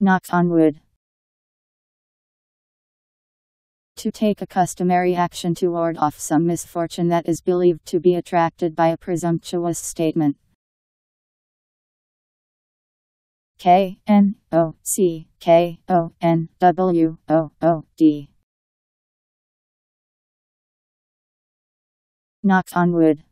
Knock on wood. To take a customary action to ward off some misfortune that is believed to be attracted by a presumptuous statement. Knock on wood.